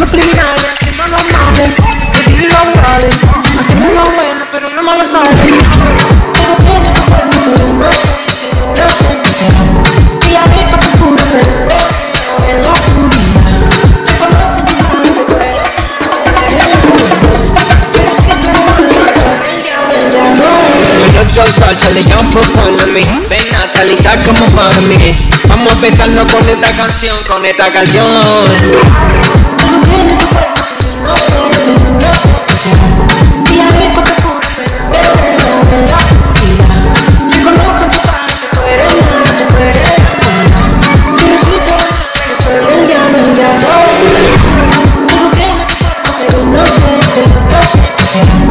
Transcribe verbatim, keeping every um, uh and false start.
somos criminales, hacemos los males, vivir los males, hacemos lo bueno, pero no me lo sabes. Todo tiene tu cuerpo, pero no sé, no sé qué será. Y a mí no te pude ver, en la oscuridad. Te conozco que no me puedes, pero siempre me voy a ver. El otro salsa le llamo con mí, ven a calitar como mami. Vamos a empezarnos con esta canción, con esta canción. Todo tiene tu cuerpo, pero no sé, no sé qué será.